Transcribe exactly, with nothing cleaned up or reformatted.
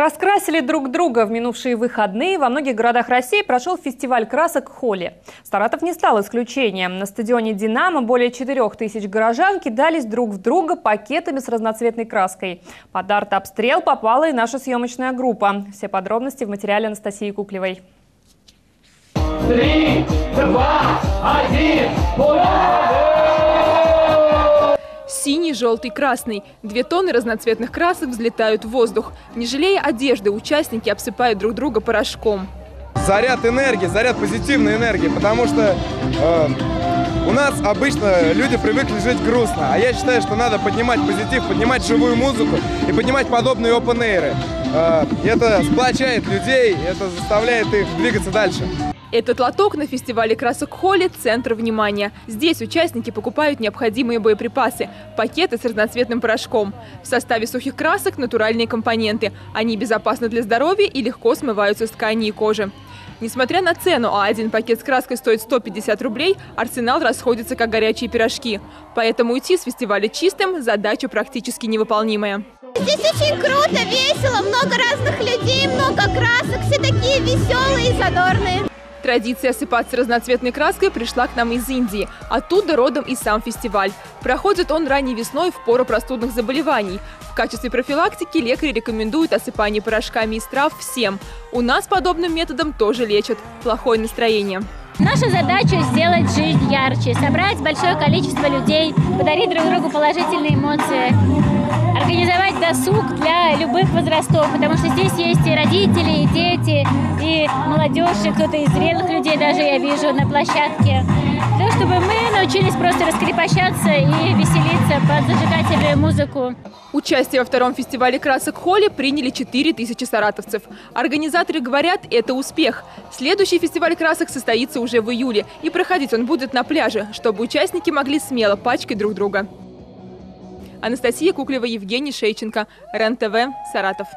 Раскрасили друг друга. В минувшие выходные во многих городах России прошел фестиваль красок «Холи». Саратов не стал исключением. На стадионе «Динамо» более четырёх тысяч горожан кидались друг в друга пакетами с разноцветной краской. Под артобстрел попала и наша съемочная группа. Все подробности в материале Анастасии Куклевой. Три, два, один, ура! Синий, желтый, красный. Две тонны разноцветных красок взлетают в воздух. Не жалея одежды, участники обсыпают друг друга порошком. Заряд энергии, заряд позитивной энергии, потому что э, у нас обычно люди привыкли жить грустно. А я считаю, что надо поднимать позитив, поднимать живую музыку и поднимать подобные опен-эйры. Э, это сплочает людей, это заставляет их двигаться дальше. Этот лоток на фестивале красок «Холи» – центр внимания. Здесь участники покупают необходимые боеприпасы – пакеты с разноцветным порошком. В составе сухих красок – натуральные компоненты. Они безопасны для здоровья и легко смываются с ткани и кожи. Несмотря на цену, а один пакет с краской стоит сто пятьдесят рублей, арсенал расходится, как горячие пирожки. Поэтому уйти с фестиваля чистым – задача практически невыполнимая. Здесь очень круто, весело, много разных людей, много красок, все такие веселые и задорные. Традиция осыпаться разноцветной краской пришла к нам из Индии. Оттуда родом и сам фестиваль. Проходит он ранней весной в пору простудных заболеваний. В качестве профилактики лекари рекомендуют осыпание порошками из трав всем. У нас подобным методом тоже лечат плохое настроение. Наша задача – сделать жизнь ярче, собрать большое количество людей, подарить друг другу положительные эмоции, организовать досуг для любых возрастов, потому что здесь есть и родители, и дети, и молодежь, и кто-то из зрелых людей даже я вижу на площадке. То, чтобы мы научились просто раскрепощаться и веселиться под зажигательную музыку. Участие во втором фестивале красок «Холи» приняли четыре тысячи саратовцев. Организаторы говорят, это успех. Следующий фестиваль красок состоится уже в июле, и проходить он будет на пляже, чтобы участники могли смело пачкать друг друга. Анастасия Куклева, Евгений Шейченко, РЕН-ТВ, Саратов.